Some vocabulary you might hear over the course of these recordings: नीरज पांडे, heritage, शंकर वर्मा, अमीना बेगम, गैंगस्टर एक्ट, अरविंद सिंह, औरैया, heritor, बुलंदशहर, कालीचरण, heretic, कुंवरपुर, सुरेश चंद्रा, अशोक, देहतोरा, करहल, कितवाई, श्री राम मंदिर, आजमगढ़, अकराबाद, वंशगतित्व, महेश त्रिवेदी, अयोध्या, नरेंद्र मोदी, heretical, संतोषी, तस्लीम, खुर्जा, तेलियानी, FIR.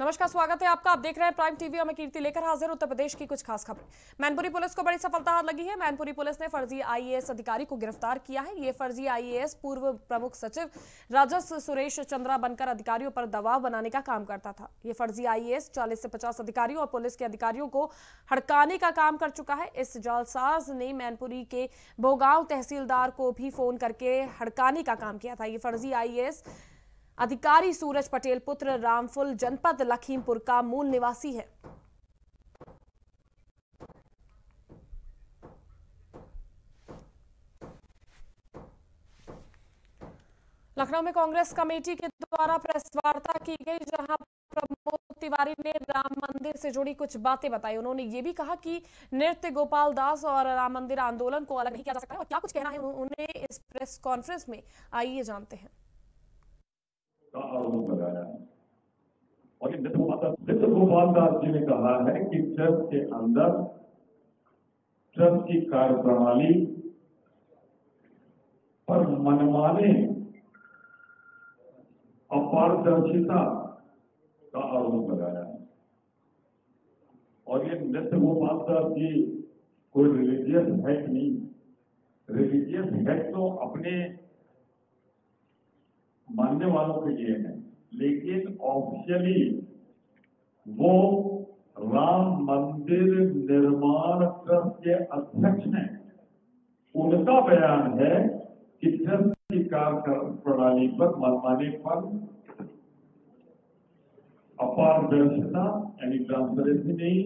नमस्कार, स्वागत है आपका। आप देख रहे हैं प्राइम टीवी और मैं कीर्ति लेकर हाजिर उत्तर प्रदेश की कुछ खास खबरें। मैनपुरी पुलिस को बड़ी सफलता हाथ लगी है। मैनपुरी पुलिस ने फर्जी आईएएस अधिकारी को गिरफ्तार किया है। ये फर्जी आईएएस पूर्व प्रमुख सचिव राजस्व सुरेश चंद्रा बनकर अधिकारियों पर दबाव बनाने का काम करता था। ये फर्जी आईएएस 40 से 50 अधिकारियों और पुलिस के अधिकारियों को हड़काने का काम कर चुका है। इस जालसाज ने मैनपुरी के भोगांव तहसीलदार को भी फोन करके हड़काने का काम किया था। ये फर्जी आईएएस अधिकारी सूरज पटेल पुत्र रामफुल जनपद लखीमपुर का मूल निवासी है। लखनऊ में कांग्रेस कमेटी के द्वारा प्रेस वार्ता की गई, जहां प्रमोद तिवारी ने राम मंदिर से जुड़ी कुछ बातें बताई। उन्होंने ये भी कहा कि नृत्य गोपाल दास और राम मंदिर आंदोलन को अलग नहीं किया जा सकता है। और क्या कुछ कहना है उन्हें इस प्रेस कॉन्फ्रेंस में, आइए जानते हैं। और नृत्य गोपाल दास जी ने कहा है कि ट्रस्ट के अंदर ट्रस्ट की कार्यप्रणाली पर मनमाने अपारदर्शिता का आरोप लगाया है। और ये नृत्य गोपाल दास जी कोई रिलीजियस हेड नहीं, रिलीजियस हेड तो अपने मानने वालों के लिए है, लेकिन ऑफिशियली वो राम मंदिर निर्माण ट्रस्ट के अध्यक्ष हैं। उनका बयान है कि ट्रस्ट की कार्यप्रणाली पर मनमाने पर अपारदर्शिता यानी ट्रांसपेरेंसी नहीं।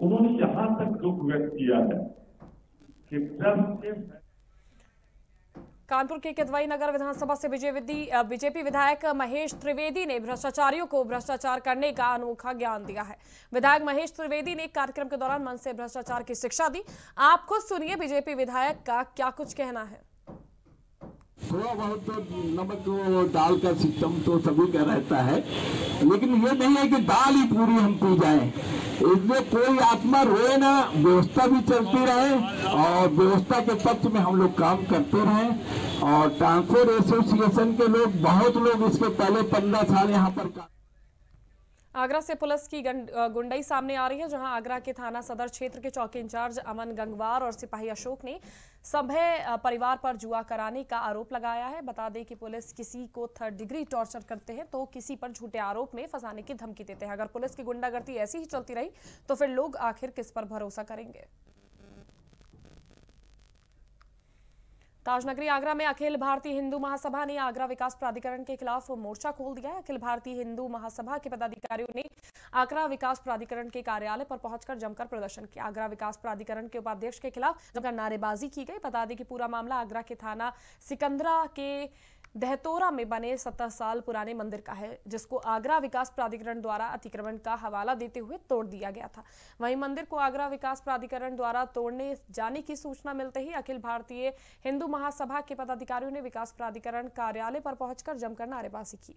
उन्होंने यहां तक दुख व्यक्त किया है कि ट्रस्ट के कानपुर के कितवाई नगर विधानसभा से बीजेपी विधायक महेश त्रिवेदी ने भ्रष्टाचारियों को भ्रष्टाचार करने का अनोखा ज्ञान दिया है। विधायक महेश त्रिवेदी ने कार्यक्रम के दौरान मंच से भ्रष्टाचार की शिक्षा दी। आप खुद सुनिए बीजेपी विधायक का क्या कुछ कहना है। थोड़ा बहुत तो नमक दाल का सिस्टम तो सभी का रहता है, लेकिन ये नहीं है कि दाल ही पूरी हम पी जाए। इसमें कोई आत्मा रोए ना, व्यवस्था भी चलती रहे और व्यवस्था के पक्ष में हम लोग काम करते रहे। और ट्रांसपोर्ट एसोसिएशन के लोग बहुत लोग इसके पहले 15 साल यहाँ पर काम। आगरा से पुलिस की गुंडई सामने आ रही है, जहां आगरा के थाना सदर क्षेत्र के चौकी इंचार्ज अमन गंगवार और सिपाही अशोक ने सभ्य परिवार पर जुआ कराने का आरोप लगाया है। बता दें कि पुलिस किसी को 3rd डिग्री टॉर्चर करते हैं तो किसी पर झूठे आरोप में फंसाने की धमकी देते हैं। अगर पुलिस की गुंडागर्दी ऐसी ही चलती रही तो फिर लोग आखिर किस पर भरोसा करेंगे। ताजनगरी आगरा में अखिल भारतीय हिंदू महासभा ने आगरा विकास प्राधिकरण के खिलाफ मोर्चा खोल दिया है। अखिल भारतीय हिंदू महासभा के पदाधिकारियों ने आगरा विकास प्राधिकरण के कार्यालय पर पहुंचकर जमकर प्रदर्शन किया। आगरा विकास प्राधिकरण के उपाध्यक्ष के खिलाफ जमकर नारेबाजी की गई। बता दें कि पूरा मामला आगरा के थाना सिकंदरा के देहतोरा में बने 70 साल पुराने मंदिर का है, जिसको आगरा विकास प्राधिकरण द्वारा अतिक्रमण का हवाला देते हुए तोड़ दिया गया था। वहीं मंदिर को आगरा विकास प्राधिकरण द्वारा तोड़ने जाने की सूचना मिलते ही अखिल भारतीय हिंदू महासभा के पदाधिकारियों ने विकास प्राधिकरण कार्यालय पर पहुंचकर जमकर नारेबाजी की।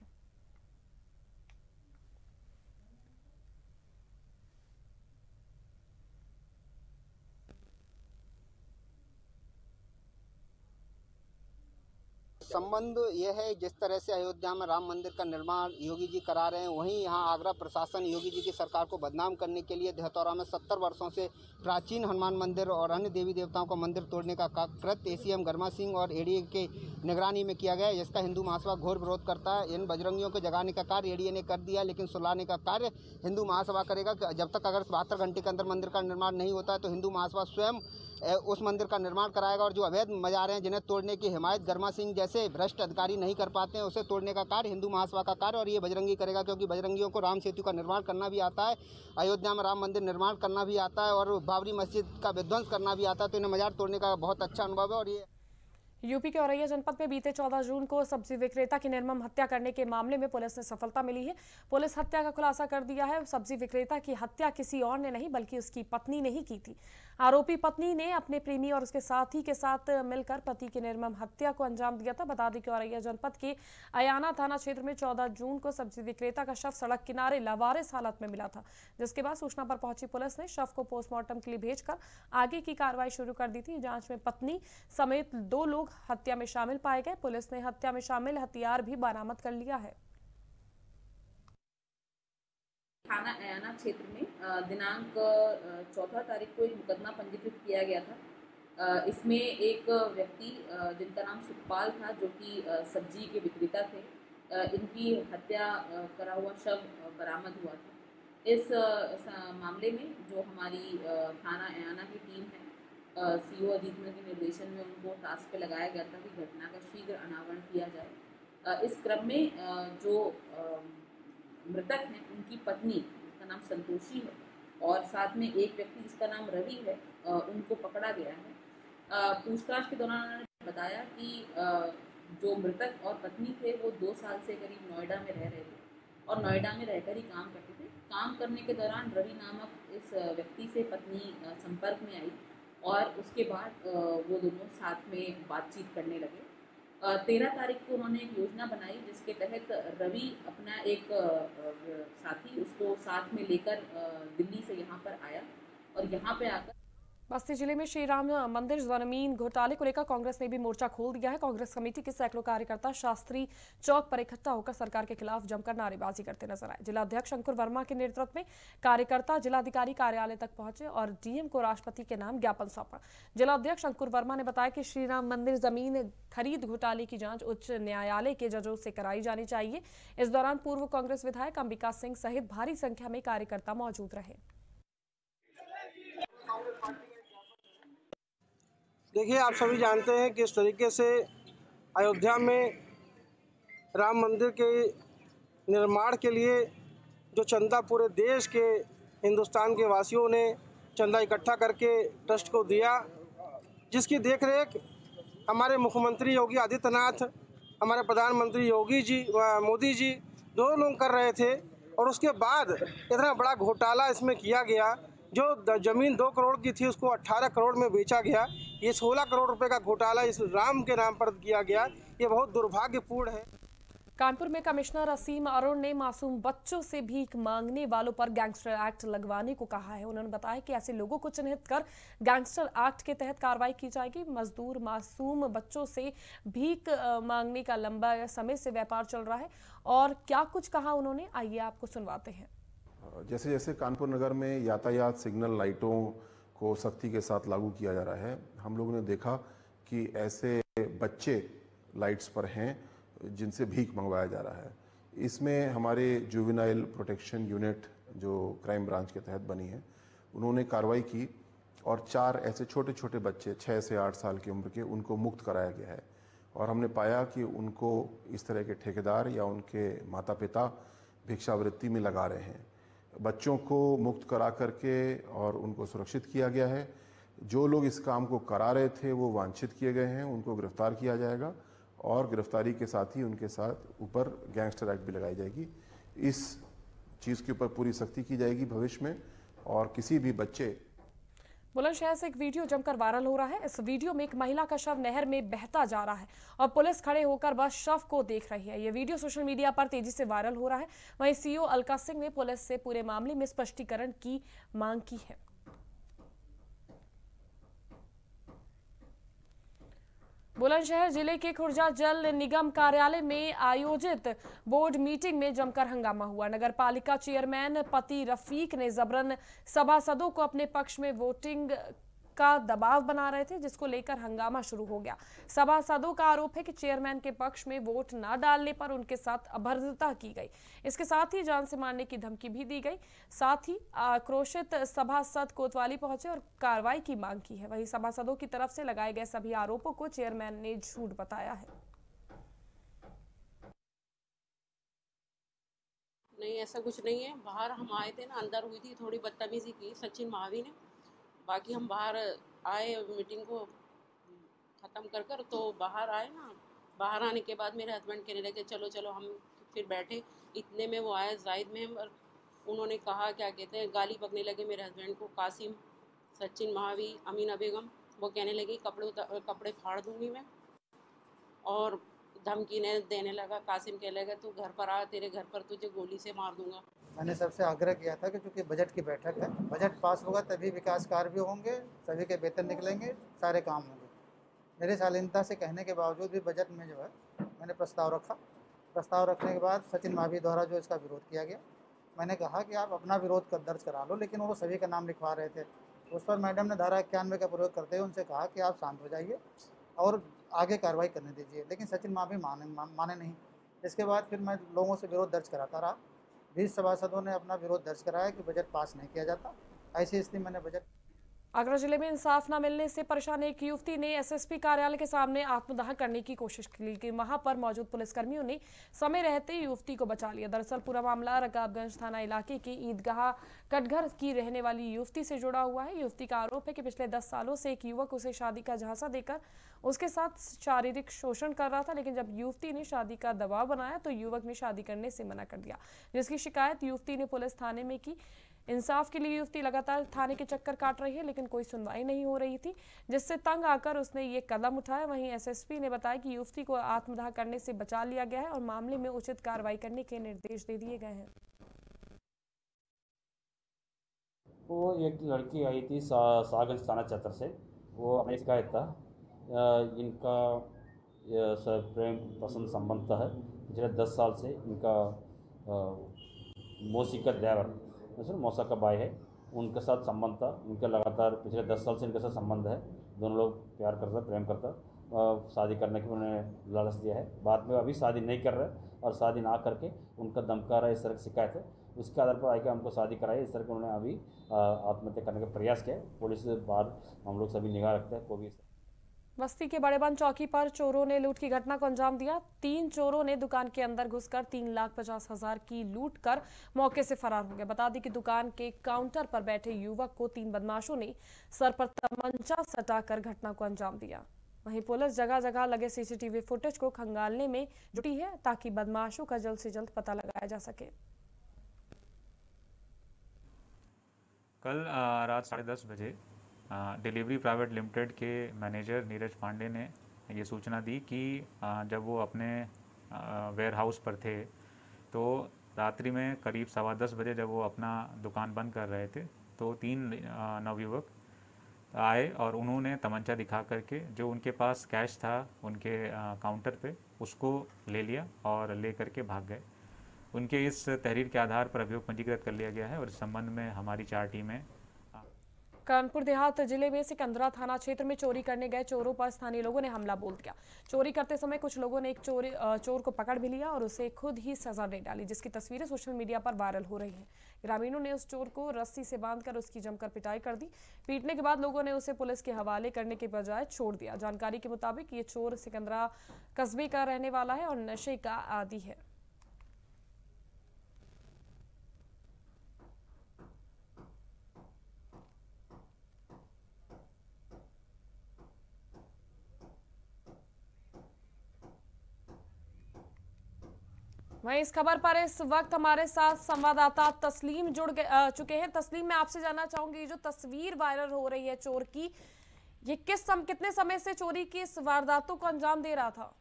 संबंध यह है, जिस तरह से अयोध्या में राम मंदिर का निर्माण योगी जी करा रहे हैं, वहीं यहाँ आगरा प्रशासन योगी जी की सरकार को बदनाम करने के लिए देहतोरा में 70 वर्षों से प्राचीन हनुमान मंदिर और अन्य देवी देवताओं का मंदिर तोड़ने का कृत्य एसीएम गर्मा सिंह और एडीए के निगरानी में किया गया है, जिसका हिंदू महासभा घोर विरोध करता है। इन बजरंगियों को जगाने का कार्य एडीए ने कर दिया, लेकिन सुलाने का कार्य हिंदू महासभा करेगा। जब तक अगर 72 घंटे के अंदर मंदिर का निर्माण नहीं होता है तो हिंदू महासभा स्वयं उस मंदिर का निर्माण कराएगा। और जो अवैध मज़ारे हैं जिन्हें तोड़ने की हिमायत गर्मा सिंह जैसे भ्रष्ट अधिकारी नहीं कर पाते हैं, उसे तोड़ने का कार्य हिंदू महासभा का कार्य और ये बजरंगी करेगा, क्योंकि बजरंगियों को राम सेतु का निर्माण करना भी आता है, अयोध्या में राम मंदिर निर्माण करना भी आता है और बाबरी मस्जिद का विध्वंस करना भी आता है। तो इन्हें मजार तोड़ने का बहुत अच्छा अनुभव है। और ये यूपी के औरैया जनपद में बीते 14 जून को सब्जी विक्रेता की निर्मम हत्या करने के मामले में पुलिस ने सफलता मिली है। पुलिस हत्या का खुलासा कर दिया है। सब्जी विक्रेता की हत्या किसी और ने नहीं बल्कि उसकी पत्नी ने ही की थी। आरोपी पत्नी ने अपने प्रेमी और उसके साथी के साथ मिलकर पति की निर्मम हत्या को अंजाम दिया था। बता दें कि औरैया जनपद के अयाना थाना क्षेत्र में 14 जून को सब्जी विक्रेता का शव सड़क किनारे लावारिस हालत में मिला था, जिसके बाद सूचना पर पहुंची पुलिस ने शव को पोस्टमार्टम के लिए भेजकर आगे की कार्रवाई शुरू कर दी थी। जांच में पत्नी समेत 2 लोग हत्या में शामिल पाए गए। पुलिस ने हत्या में शामिल हथियार भी बरामद कर लिया है। थाना एयाना क्षेत्र में दिनांक 4 तारीख को एक मुकदमा पंजीकृत किया गया था। इसमें एक व्यक्ति जिनका नाम सुखपाल था, जो कि सब्जी के विक्रेता थे, इनकी हत्या करा हुआ शव बरामद हुआ था। इस मामले में जो हमारी थाना एयाना की टीम है, सीओ अजीतमल के निर्देशन में उनको टास्क पे लगाया गया था कि घटना का शीघ्र अनावरण किया जाए। इस क्रम में जो मृतक हैं उनकी पत्नी, जिसका नाम संतोषी है, और साथ में एक व्यक्ति जिसका नाम रवि है, उनको पकड़ा गया है। पूछताछ के दौरान उन्होंने बताया कि जो मृतक और पत्नी थे वो 2 साल से करीब नोएडा में रह रहे थे और नोएडा में रहकर ही काम करते थे। काम करने के दौरान रवि नामक इस व्यक्ति से पत्नी संपर्क में आई और उसके बाद वो दोनों साथ में बातचीत करने लगे। 13 तारीख को उन्होंने एक योजना बनाई जिसके तहत रवि अपना एक साथी, उसको साथ में लेकर दिल्ली से यहाँ पर आया और यहाँ पे आकर बस्ती जिले में श्री राम मंदिर जमीन घोटाले को लेकर कांग्रेस ने भी मोर्चा खोल दिया है। कांग्रेस कमेटी के सैकड़ों कार्यकर्ता शास्त्री चौक पर इकट्ठा होकर सरकार के खिलाफ जमकर नारेबाजी करते नजर आए। जिला अध्यक्ष शंकर वर्मा के नेतृत्व में कार्यकर्ता जिलाधिकारी कार्यालय तक पहुंचे और डीएम को राष्ट्रपति के नाम ज्ञापन सौंपा। जिला अध्यक्ष शंकर वर्मा ने बताया कि श्री राम मंदिर जमीन खरीद घोटाले की जाँच उच्च न्यायालय के जजों से कराई जानी चाहिए। इस दौरान पूर्व कांग्रेस विधायक अंबिका सिंह सहित भारी संख्या में कार्यकर्ता मौजूद रहे। देखिए, आप सभी जानते हैं कि इस तरीके से अयोध्या में राम मंदिर के निर्माण के लिए जो चंदा पूरे देश के हिंदुस्तान के वासियों ने चंदा इकट्ठा करके ट्रस्ट को दिया, जिसकी देखरेख हमारे मुख्यमंत्री योगी आदित्यनाथ, हमारे प्रधानमंत्री मोदी जी दोनों लोग कर रहे थे। और उसके बाद इतना बड़ा घोटाला इसमें किया गया। जो ज़मीन 2 करोड़ की थी उसको 18 करोड़ में बेचा गया। ये 16 करोड़ रुपए का घोटाला इस राम के नाम पर किया गया। ये बहुत दुर्भाग्यपूर्ण है। कानपुर में कमिश्नर असीम अरुण ने मासूम बच्चों से भीख मांगने वालों पर गैंगस्टर एक्ट लगवाने को कहा है। उन्होंने बताया कि ऐसे लोगों को चिन्हित कर गैंगस्टर एक्ट के तहत कार्रवाई की जाएगी। मजदूर मासूम बच्चों से भीख मांगने का लंबा समय से व्यापार चल रहा है। और क्या कुछ कहा उन्होंने, आइए आपको सुनवाते हैं। जैसे जैसे कानपुर नगर में यातायात सिग्नल लाइटों को सख्ती के साथ लागू किया जा रहा है, हम लोगों ने देखा कि ऐसे बच्चे लाइट्स पर हैं जिनसे भीख मंगवाया जा रहा है। इसमें हमारे जुवेनाइल प्रोटेक्शन यूनिट जो क्राइम ब्रांच के तहत बनी है, उन्होंने कार्रवाई की और 4 ऐसे छोटे छोटे बच्चे 6 से 8 साल की उम्र के, उनको मुक्त कराया गया है। और हमने पाया कि उनको इस तरह के ठेकेदार या उनके माता पिता भिक्षावृत्ति में लगा रहे हैं। बच्चों को मुक्त करा करके और उनको सुरक्षित किया गया है। जो लोग इस काम को करा रहे थे वो वांछित किए गए हैं, उनको गिरफ्तार किया जाएगा और गिरफ्तारी के साथ ही उनके साथ ऊपर गैंगस्टर एक्ट भी लगाई जाएगी। इस चीज़ के ऊपर पूरी सख्ती की जाएगी भविष्य में। और किसी भी बच्चे बुलंदशहर से एक वीडियो जमकर वायरल हो रहा है। इस वीडियो में एक महिला का शव नहर में बहता जा रहा है और पुलिस खड़े होकर बस शव को देख रही है। ये वीडियो सोशल मीडिया पर तेजी से वायरल हो रहा है। वहीं सीओ अलका सिंह ने पुलिस से पूरे मामले में स्पष्टीकरण की मांग की है। बुलंदशहर जिले के खुर्जा जल निगम कार्यालय में आयोजित बोर्ड मीटिंग में जमकर हंगामा हुआ। नगरपालिका चेयरमैन पति रफीक ने जबरन सभासदों को अपने पक्ष में वोटिंग का दबाव बना रहे थे, जिसको लेकर हंगामा शुरू हो गया। सभासदों का आरोप है कि चेयरमैन के पक्ष में वोट ना डालने पर उनके साथ अभद्रता की गई। इसके साथ ही जान से मारने की धमकी भी दी गई। साथ ही आक्रोशित सभासद कोतवाली पहुंचे और कार्रवाई की मांग की है। वहीं सभासदों की तरफ से लगाए गए सभी आरोपों को चेयरमैन ने झूठ बताया है। नहीं, ऐसा कुछ नहीं है। बाहर हम आए थे ना, अंदर हुई थी थोड़ी बदतमीजी की सचिन मावी ने। बाकी हम बाहर आए मीटिंग को ख़त्म कर कर तो बाहर आए ना, बाहर आने के बाद मेरे हस्बैंड कहने लगे चलो चलो, हम फिर बैठे। इतने में वो आया जाहिद में, और उन्होंने कहा क्या कहते हैं, गाली बकने लगे मेरे हस्बैंड को। कासिम, सचिन मावी, अमीना बेगम, वो कहने लगी कपड़े फाड़ दूंगी मैं, और धमकी ने देने लगा। कासिम कहने लगा तू घर पर आ, तेरे घर पर तुझे गोली से मार दूंगा। मैंने सबसे आग्रह किया था कि चूँकि बजट की बैठक है, बजट पास होगा तभी विकास कार्य भी होंगे, सभी के वेतन निकलेंगे, सारे काम होंगे। मेरे शालीनता से कहने के बावजूद भी बजट में जो है मैंने प्रस्ताव रखा। प्रस्ताव रखने के बाद सचिन मावी द्वारा जो इसका विरोध किया गया, मैंने कहा कि आप अपना विरोध दर्ज करा लो, लेकिन वो सभी का नाम लिखवा रहे थे। उस पर मैडम ने धारा 91 का प्रयोग करते हुए उनसे कहा कि आप शांत हो जाइए और आगे कार्रवाई करने दीजिए, लेकिन सचिन मावी माने नहीं। इसके बाद फिर मैं लोगों से विरोध दर्ज कराता रहा। 20 सभासदों ने अपना विरोध दर्ज कराया कि बजट पास नहीं किया जाता, ऐसे इसलिए मैंने बजट। आगरा जिले में इंसाफ न मिलने से परेशान एक युवती ने एसएसपी कार्यालय के सामने आत्मदाह करने की कोशिश की। वहां पर मौजूद पुलिसकर्मियों ने समय रहते युवती को बचा लिया। दरअसल पूरा मामला रकाबगंज थाना इलाके की ईदगाह कटघर की रहने वाली युवती से जुड़ा हुआ है। युवती का आरोप है कि पिछले 10 सालों से एक युवक उसे शादी का झांसा देकर उसके साथ शारीरिक शोषण कर रहा था, लेकिन जब युवती ने शादी का दबाव बनाया तो युवक ने शादी करने से मना कर दिया, जिसकी शिकायत युवती ने पुलिस थाने में की। इंसाफ के लिए युवती लगातार थाने के चक्कर काट रही है, लेकिन कोई सुनवाई नहीं हो रही थी, जिससे तंग आकर उसने ये कदम उठाया। वहीं एसएसपी ने बताया कि युवती को आत्मदाह करने से बचा लिया गया है और मामले में उचित कार्रवाई करने के निर्देश दे दिए गए हैं। वो एक लड़की आई थी सागंज थाना क्षेत्र से, वो अपने शिकायत था इनका प्रेम पसंद संबंध था पिछले 10 साल से। इनका मौसी का ड्राइवर सर मौसा का भाई है, उनके साथ संबंध था। उनका लगातार पिछले 10 साल से इनके साथ संबंध है, दोनों लोग प्यार करता प्रेम करता, शादी करने की उन्होंने लालच दिया है। बाद में अभी शादी नहीं कर रहे और शादी ना करके उनका धमका रहा है, इस तरह की शिकायत है। उसके आधार पर आकर हमको शादी कराई, इस तरह के उन्होंने अभी आत्महत्या करने का प्रयास किया। पुलिस बाहर हम लोग सभी निगाह रखते हैं। कोई भी बस्ती के बड़ेबन चौकी पर चोरों ने लूट की घटना को अंजाम दिया। 3 चोरों ने दुकान के अंदर घुसकर 3,50,000 की लूट कर मौके से फरार हो गए। बता दें कि दुकान के काउंटर पर बैठे युवक को 3 बदमाशों ने सर पर तमंचा सटाकर घटना को अंजाम दिया। वहीं पुलिस जगह जगह लगे सीसीटीवी फुटेज को खंगालने में जुटी है, ताकि बदमाशों का जल्द से जल्द पता लगाया जा सके। कल रात 10:30 बजे डिलीवरी प्राइवेट लिमिटेड के मैनेजर नीरज पांडे ने ये सूचना दी कि जब वो अपने वेयर हाउस पर थे तो रात्रि में करीब 10:15 बजे जब वो अपना दुकान बंद कर रहे थे तो 3 नवयुवक आए और उन्होंने तमंचा दिखा करके जो उनके पास कैश था उनके काउंटर पे उसको ले लिया और ले करके भाग गए। उनके इस तहरीर के आधार पर अभियोग पंजीकृत कर लिया गया है और इस संबंध में हमारी 4 टीमें। कानपुर देहात जिले में सिकंदरा थाना क्षेत्र में चोरी करने गए चोरों पर स्थानीय लोगों ने हमला बोल दिया। चोरी करते समय कुछ लोगों ने एक चोर को पकड़ भी लिया और उसे खुद ही सजा दे डाली, जिसकी तस्वीरें सोशल मीडिया पर वायरल हो रही हैं। ग्रामीणों ने उस चोर को रस्सी से बांधकर उसकी जमकर पिटाई कर दी। पीटने के बाद लोगों ने उसे पुलिस के हवाले करने के बजाय छोड़ दिया। जानकारी के मुताबिक ये चोर सिकंदरा कस्बे का रहने वाला है और नशे का आदी है। वहीं इस खबर पर इस वक्त हमारे साथ संवाददाता तस्लीम जुड़ चुके हैं। तस्लीम, मैं आपसे जानना चाहूंगी, जो तस्वीर वायरल हो रही है चोर की, ये कितने समय से चोरी की इस वारदातों को अंजाम दे रहा था?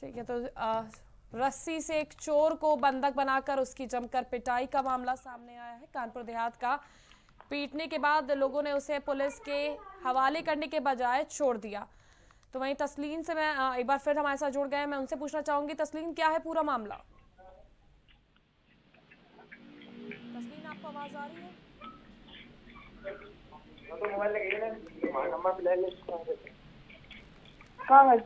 ठीक है, तो रस्सी से एक चोर को बंधक बनाकर उसकी जमकर पिटाई का मामला सामने आया है। कानपुर देहात का पीटने के बाद लोगों ने उसे पुलिस के हवाले करने के बजाय छोड़ दिया। तो वहीं तस्लीम से मैं एक बार फिर हमारे साथ जुड़ गए, मैं उनसे पूछना चाहूंगी तस्लीम, क्या है पूरा मामला? तस्लीम, आपको आवाज आ रही है?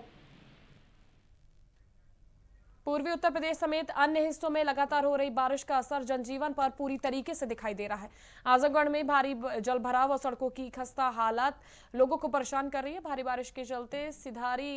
पूर्वी उत्तर प्रदेश समेत अन्य हिस्सों में लगातार हो रही बारिश का असर जनजीवन पर पूरी तरीके से दिखाई दे रहा है। आजमगढ़ में भारी जलभराव और सड़कों की खस्ता हालात लोगों को परेशान कर रही है। भारी बारिश के चलते सिधारी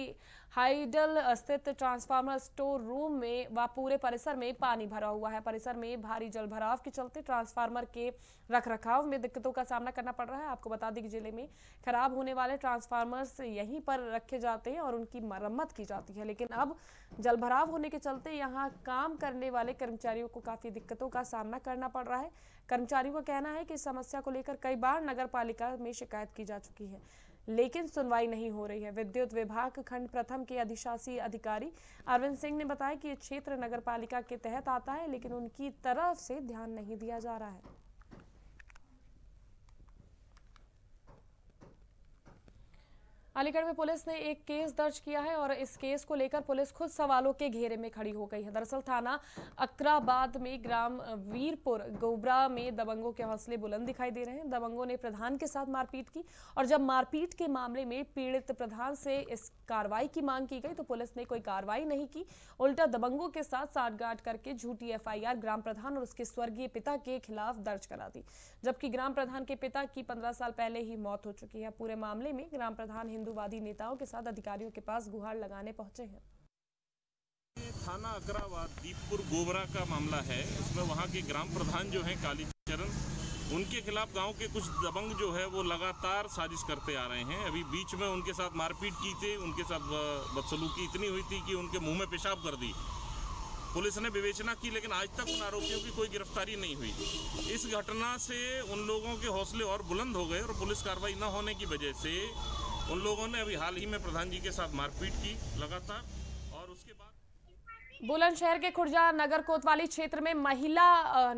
हाइडल स्थित ट्रांसफार्मर स्टोर रूम में व पूरे परिसर में पानी भरा हुआ है। परिसर में भारी जलभराव के चलते ट्रांसफार्मर के रखरखाव में दिक्कतों का सामना करना पड़ रहा है। आपको बता दें कि जिले में खराब होने वाले ट्रांसफार्मर्स यहीं पर रखे जाते हैं और उनकी मरम्मत की जाती है, लेकिन अब जलभराव होने के चलते यहाँ काम करने वाले कर्मचारियों को काफी दिक्कतों का सामना करना पड़ रहा है। कर्मचारियों का कहना है कि इस समस्या को लेकर कई बार नगर पालिका में शिकायत की जा चुकी है, लेकिन सुनवाई नहीं हो रही है। विद्युत विभाग खंड प्रथम के अधिशासी अधिकारी अरविंद सिंह ने बताया कि ये क्षेत्र नगर पालिका के तहत आता है, लेकिन उनकी तरफ से ध्यान नहीं दिया जा रहा है। अलीगढ़ में पुलिस ने एक केस दर्ज किया है और इस केस को लेकर पुलिस खुद सवालों के घेरे में खड़ी हो गई है। दरअसल थाना अकराबाद में ग्राम वीरपुर गोबरा में दबंगों के हौसले बुलंद दिखाई दे रहे हैं। दबंगों ने प्रधान के साथ मारपीट की और जब मारपीट के मामले में पीड़ित प्रधान से इस कार्रवाई की मांग की गई तो पुलिस ने कोई कार्रवाई नहीं की, उल्टा दबंगों के साथ साठगांठ करके झूठी FIR ग्राम प्रधान और उसके स्वर्गीय पिता के खिलाफ दर्ज करा दी, जबकि ग्राम प्रधान के पिता की 15 साल पहले ही मौत हो चुकी है। पूरे मामले में ग्राम प्रधान हिंदूवादी नेताओं के साथ अधिकारियों के पास गुहार लगाने पहुंचे हैं। थाना अकराबाद दीपपुर गोबरा का मामला है, उसमें वहाँ के ग्राम प्रधान जो है कालीचरण, उनके खिलाफ गांव के कुछ दबंग जो है वो लगातार साजिश करते आ रहे हैं। अभी बीच में उनके साथ मारपीट की थी, उनके साथ बदसलूकी इतनी हुई थी कि उनके मुंह में पेशाब कर दी। पुलिस ने विवेचना की लेकिन आज तक उन आरोपियों की कोई गिरफ्तारी नहीं हुई। इस घटना से उन लोगों के हौसले और बुलंद हो गए और पुलिस कार्रवाई न होने की वजह से उन लोगों ने अभी हाल ही में प्रधान जी के साथ मारपीट की लगातार। और उसके बाद बुलंदशहर के खुर्जा नगर कोतवाली क्षेत्र में महिला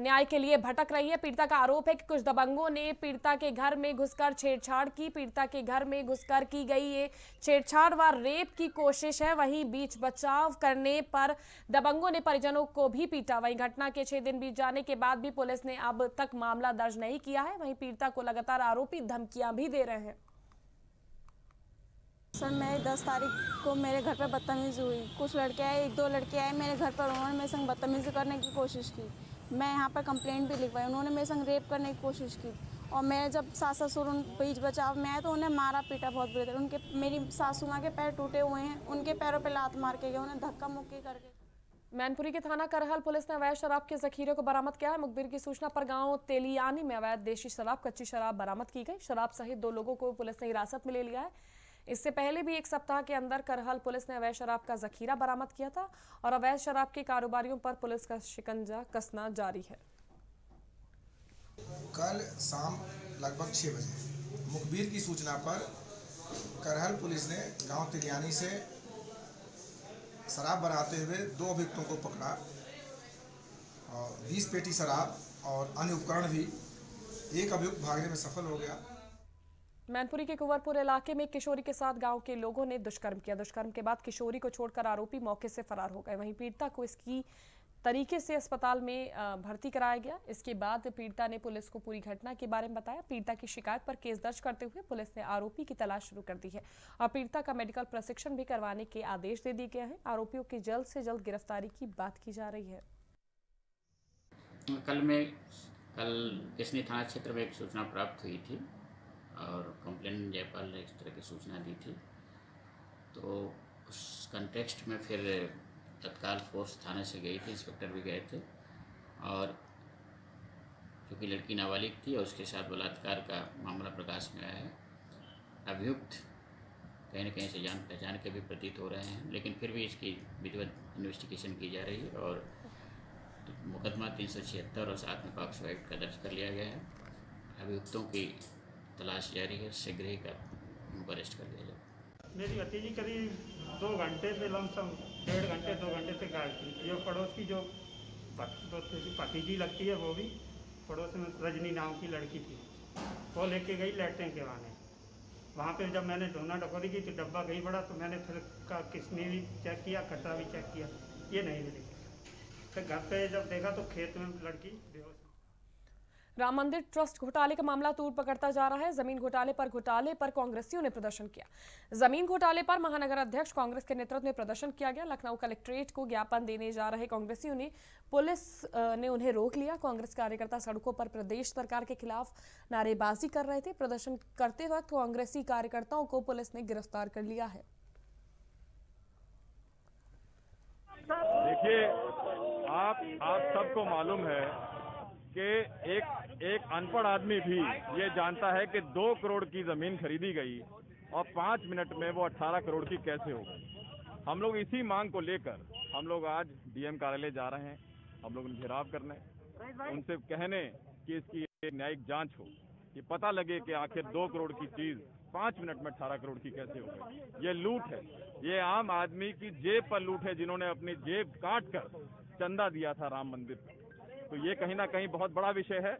न्याय के लिए भटक रही है। पीड़िता का आरोप है कि कुछ दबंगों ने पीड़िता के घर में घुसकर छेड़छाड़ की। पीड़िता के घर में घुसकर की गई ये छेड़छाड़ व रेप की कोशिश है। वहीं बीच बचाव करने पर दबंगों ने परिजनों को भी पीटा। वहीं घटना के 6 दिन बीत जाने के बाद भी पुलिस ने अब तक मामला दर्ज नहीं किया है। वहीं पीड़िता को लगातार आरोपी धमकियां भी दे रहे हैं। सर मैं 10 तारीख को मेरे घर पर बदतमीज़ी हुई। कुछ लड़के आए, 1-2 लड़के आए मेरे घर पर, उन्होंने मेरे संग बदतमीज़ी करने की कोशिश की। मैं यहाँ पर कंप्लेंट भी लिखवाई, उन्होंने मेरे संग रेप करने की कोशिश की। और मैं जब सास ससुर उन बीच बचाव में आए तो उन्हें मारा पीटा बहुत बुरी तरह। उनके मेरी सासू माँ के पैर टूटे हुए हैं, उनके पैरों पर लात मार के गए, उन्हें धक्का मुक्की करके। मैनपुरी के थाना करहल पुलिस ने अवैध शराब के जखीरे को बरामद किया है। मुखबिर की सूचना पर गांव तेलियानी में अवैध देशी शराब, कच्ची शराब बरामद की गई। शराब सहित 2 लोगों को पुलिस ने हिरासत में ले लिया है। इससे पहले भी 1 सप्ताह के अंदर करहल पुलिस ने अवैध शराब का जखीरा बरामद किया था और अवैध शराब के कारोबारियों पर पुलिस का शिकंजा कसना जारी है। कल शाम लगभग 6 बजे मुखबिर की सूचना पर करहल पुलिस ने गांव तिलियानी से शराब बनाते हुए 2 अभियुक्तों को पकड़ा और 20 पेटी शराब और अन्य उपकरण भी। एक अभियुक्त भागने में सफल हो गया। मैनपुरी के कुंवरपुर इलाके में किशोरी के साथ गांव के लोगों ने दुष्कर्म किया। दुष्कर्म के बाद किशोरी को छोड़कर आरोपी मौके से फरार हो गए। वहीं पीड़िता को इसकी तरीके से अस्पताल में भर्ती कराया गया। इसके बाद पीड़िता ने पुलिस को पूरी घटना के बारे में बताया। पीड़िता की शिकायत पर केस दर्ज करते हुए पुलिस ने आरोपी की तलाश शुरू कर दी है और पीड़िता का मेडिकल प्रशिक्षण भी करवाने के आदेश दे दिए गए हैं। आरोपियों की जल्द से जल्द गिरफ्तारी की बात की जा रही है। कल किशनी थाना क्षेत्र में एक सूचना प्राप्त हुई थी और कंप्लेन जयपाल ने इस तरह की सूचना दी थी, तो उस कंटेक्स्ट में फिर तत्काल फोर्स थाने से गई थी, इंस्पेक्टर भी गए थे। और क्योंकि लड़की नाबालिग थी और उसके साथ बलात्कार का मामला प्रकाश में आया है, अभियुक्त कहीं न कहीं से जान पहचान के भी प्रतीत हो रहे हैं, लेकिन फिर भी इसकी विधिवत इन्वेस्टिगेशन की जा रही है। और तो मुकदमा 376 और साथ में पॉक्सो एक्ट का दर्ज कर लिया गया है। अभियुक्तों की तलाश जारी है, शीघ्र ही उनको अरेस्ट कर लिया जाए। मेरी भतीजी करीब 2 घंटे से लमसम 1.5 घंटे 2 घंटे से गायब थी। जो पड़ोस की जो भतीजी लगती है वो भी पड़ोस में रजनी नाम की लड़की थी, वो लेके गई लैट्रिन के बहाने। वहाँ पे जब मैंने ढूंढना टकोरी की तो डब्बा कहीं पड़ा, तो मैंने फिर का किसने भी चेक किया, कचरा भी चेक किया, ये नहीं मिली। फिर घर पर जब देखा तो खेत में लड़की बेहोश। राम मंदिर ट्रस्ट घोटाले का मामला तूर पकड़ता जा रहा है। जमीन घोटाले पर कांग्रेसियों ने प्रदर्शन किया। जमीन घोटाले पर महानगर अध्यक्ष कांग्रेस के नेतृत्व में प्रदर्शन किया गया। लखनऊ कलेक्ट्रेट को ज्ञापन देने जा रहे कांग्रेसियों ने पुलिस ने उन्हें रोक लिया। कांग्रेस कार्यकर्ता सड़कों पर प्रदेश सरकार के खिलाफ नारेबाजी कर रहे थे। प्रदर्शन करते वक्त कांग्रेसी कार्यकर्ताओं को पुलिस ने गिरफ्तार कर लिया है। देखिए, आप सबको मालूम है कि एक अनपढ़ आदमी भी ये जानता है कि 2 करोड़ की ज़मीन खरीदी गई और 5 मिनट में वो 18 करोड़ की कैसे हो गई। हम लोग इसी मांग को लेकर हम लोग आज डीएम कार्यालय जा रहे हैं। हम लोग उनसे घेराव करने, उनसे कहने कि इसकी एक न्यायिक जांच हो, कि पता लगे कि आखिर 2 करोड़ की चीज़ 5 मिनट में 18 करोड़ की कैसे हो गई। ये लूट है, ये आम आदमी की जेब पर लूट है, जिन्होंने अपनी जेब काट कर चंदा दिया था राम मंदिर पर। तो ये कहीं ना कहीं बहुत बड़ा विषय है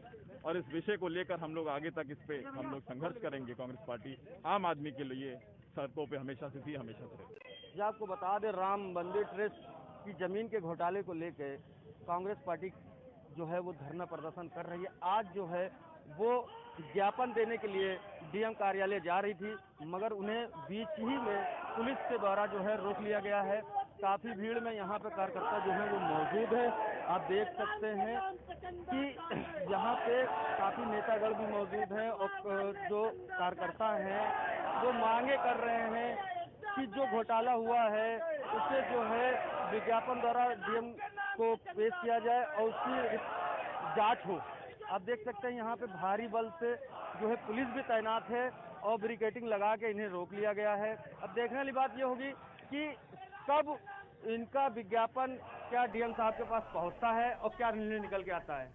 और इस विषय को लेकर हम लोग आगे तक इस पे हम लोग संघर्ष करेंगे। कांग्रेस पार्टी आम आदमी के लिए सड़कों पे हमेशा से थी, हमेशा से। आपको बता दें, राम मंदिर ट्रस्ट की जमीन के घोटाले को लेकर कांग्रेस पार्टी जो है वो धरना प्रदर्शन कर रही है। आज जो है वो ज्ञापन देने के लिए डीएम कार्यालय जा रही थी, मगर उन्हें बीच ही में पुलिस के द्वारा जो है रोक लिया गया है। काफी भीड़ में यहाँ पे कार्यकर्ता जो है वो मौजूद है। आप देख सकते हैं कि यहाँ पे काफी नेतागण भी मौजूद हैं और जो कार्यकर्ता हैं वो मांगे कर रहे हैं कि जो घोटाला हुआ है उसे जो है विज्ञापन द्वारा डीएम को पेश किया जाए और उसकी जांच हो। आप देख सकते हैं यहाँ पे भारी बल से जो है पुलिस भी तैनात है और बैरिकेडिंग लगा के इन्हें रोक लिया गया है। अब देखने वाली बात ये होगी कि कब इनका विज्ञापन क्या डीएम साहब के पास पहुंचता है और क्या निर्णय निकल के आता है।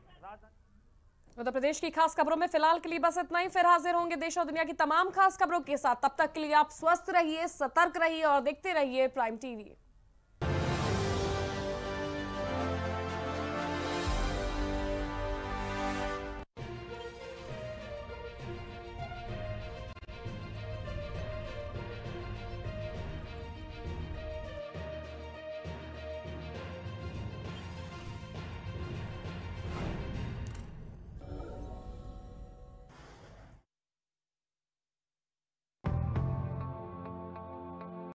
उत्तर प्रदेश की खास खबरों में फिलहाल के लिए बस इतना ही। फिर हाजिर होंगे देश और दुनिया की तमाम खास खबरों के साथ। तब तक के लिए आप स्वस्थ रहिए, सतर्क रहिए और देखते रहिए प्राइम टीवी।